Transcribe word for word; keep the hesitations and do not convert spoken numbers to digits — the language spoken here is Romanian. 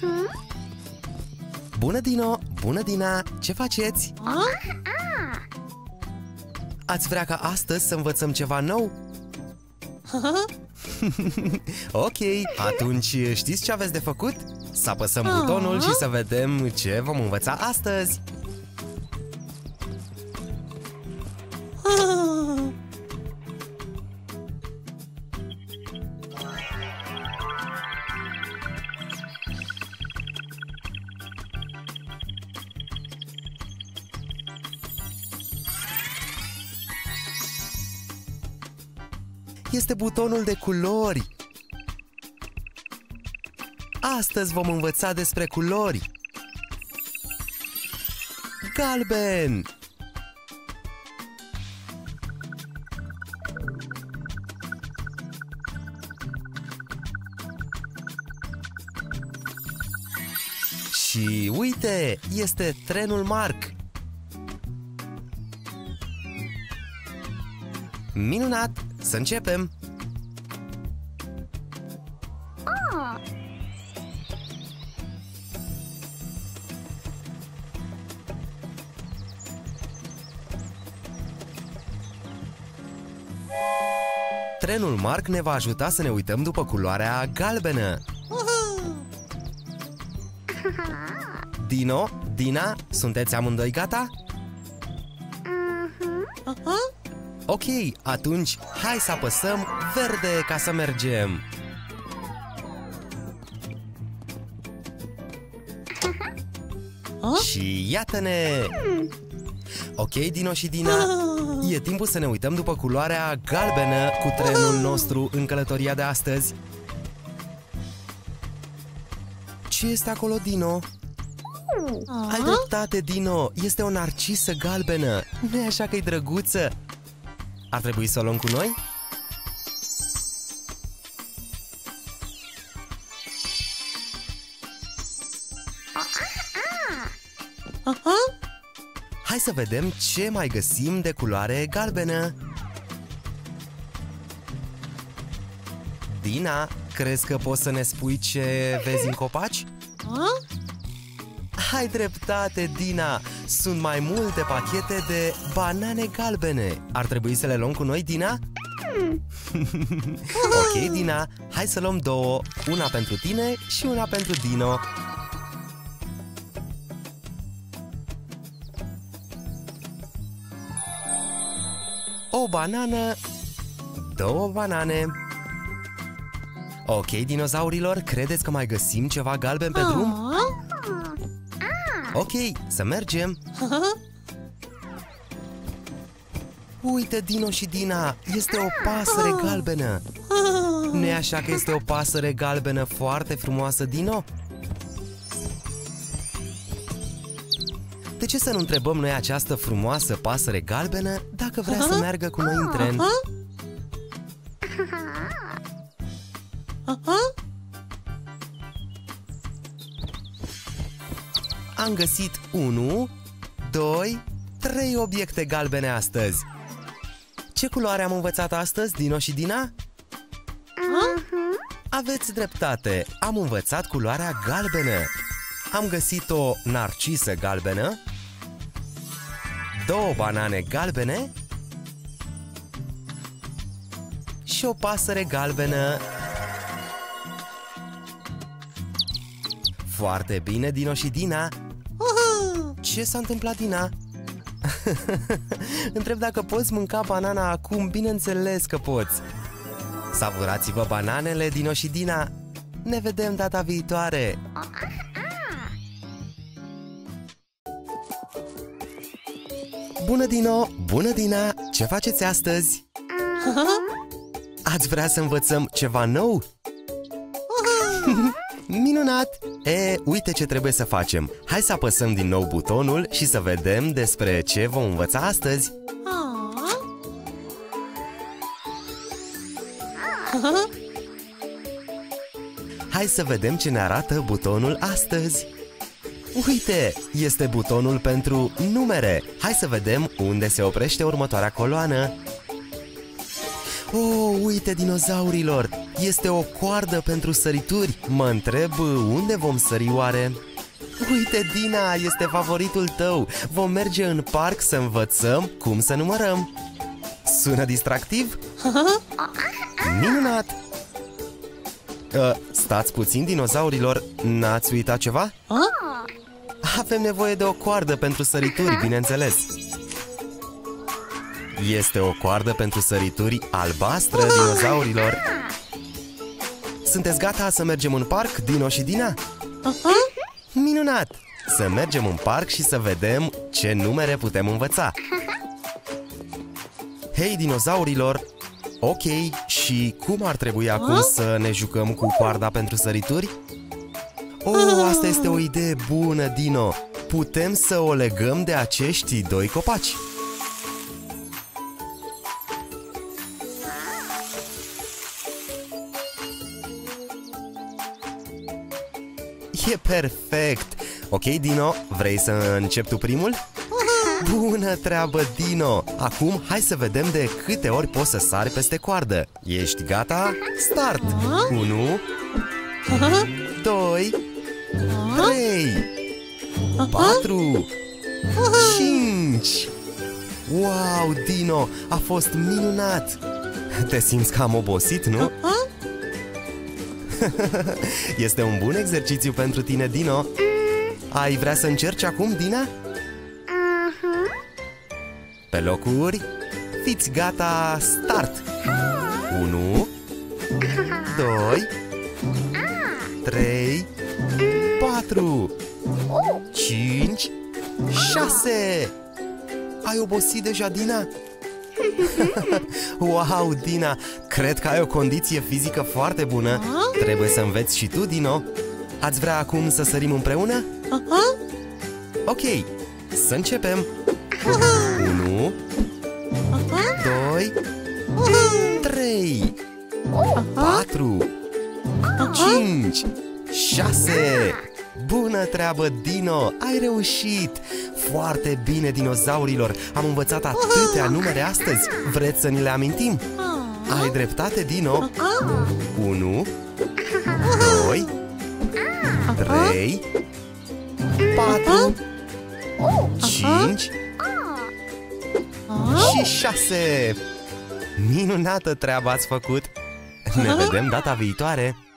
Hmm? Bună, Dino! Bună, Dina! Ce faceți? Ah, ah. Ați vrea ca astăzi să învățăm ceva nou? Ok, atunci știți ce aveți de făcut? Să apăsăm ah. butonul și să vedem ce vom învăța astăzi! Este butonul de culori. Astăzi vom învăța despre culori. Galben, și uite, este trenul Marc. Minunat! Să începem! Oh. Trenul Marc ne va ajuta să ne uităm după culoarea galbenă. Uhu. Dino, Dina, sunteți amândoi gata? Uh-huh. Uh-huh. Ok, atunci hai să apăsăm verde ca să mergem! Oh? Și iată-ne! Ok, Dino și Dina, oh. e timpul să ne uităm după culoarea galbenă cu trenul nostru în călătoria de astăzi. Ce este acolo, Dino? Oh. Ai dreptate, Dino! Este o narcisă galbenă! Nu-i așa că-i drăguță? Ar trebui să o luăm cu noi? Uh-huh. Hai să vedem ce mai găsim de culoare galbenă. Dina, crezi că poți să ne spui ce vezi în copaci? Uh? Ai dreptate, Dina! Sunt mai multe pachete de banane galbene. Ar trebui să le luăm cu noi, Dina? Ok, Dina, hai să luăm două. Una pentru tine și una pentru Dino. O banană, două banane. Ok, dinozaurilor, credeți că mai găsim ceva galben pe drum? Ok, să mergem! Uite, Dino și Dina, este o pasăre galbenă! Nu-i așa că este o pasăre galbenă foarte frumoasă, Dino? De ce să nu întrebăm noi această frumoasă pasăre galbenă dacă vrea să meargă cu noi în tren? Am găsit unu, doi, trei obiecte galbene astăzi. Ce culoare am învățat astăzi, Dino și Dina? Uh-huh. Aveți dreptate, am învățat culoarea galbenă. Am găsit o narcisă galbenă, două banane galbene și o pasăre galbenă. Foarte bine, Dino și Dina! Ce s-a întâmplat, Dina? Întreb dacă poți mânca banana acum, bineînțeles că poți! Savurați-vă bananele, Dino și Dina! Ne vedem data viitoare! Bună, Dino! Bună, Dina! Ce faceți astăzi? Ați vrea să învățăm ceva nou? Minunat! E, uite ce trebuie să facem! Hai să apăsăm din nou butonul și să vedem despre ce vom învăța astăzi! Hai să vedem ce ne arată butonul astăzi! Uite! Este butonul pentru numere! Hai să vedem unde se oprește următoarea coloană! Oh, uite, dinozaurilor! Este o coardă pentru sărituri. Mă întreb unde vom sări oare? Uite, Dina, este favoritul tău. Vom merge în parc să învățăm cum să numărăm. Sună distractiv? Minunat! Uh, stați puțin, dinozaurilor, n-ați uitat ceva? Avem nevoie de o coardă pentru sărituri, bineînțeles. Este o coardă pentru sărituri albastră, dinozaurilor. Sunteți gata să mergem în parc, Dino și Dina? Minunat! Să mergem în parc și să vedem ce numere putem învăța. Hei, dinozaurilor! Ok, și cum ar trebui acum să ne jucăm cu coarda pentru sărituri? Oh, asta este o idee bună, Dino! Putem să o legăm de acești doi copaci. E perfect! Ok, Dino, vrei să începi tu primul? Bună treabă, Dino! Acum hai să vedem de câte ori poți să sari peste coardă. Ești gata? Start! unu, doi, trei, patru, cinci! Wow, Dino! A fost minunat! Te simți că am obosit, nu? Este un bun exercițiu pentru tine, Dino. Ai vrea să încerci acum, Dina? Pe locuri, fiți gata, start! unu, doi, trei, patru, cinci, șase! Ai obosit deja, Dina? Wow, Dina! Cred că ai o condiție fizică foarte bună. Trebuie să înveți și tu, Dino. Ați vrea acum să sărim împreună? Ok, să începem! unu, doi, trei, patru, cinci, șase! Bună treabă, Dino! Ai reușit! Foarte bine, dinozaurilor! Am învățat atâtea numere astăzi! Vreți să ni le amintim? Ai dreptate, Dino! unu, doi, trei, patru, cinci și șase! Minunată treabă ați făcut! Ne vedem data viitoare!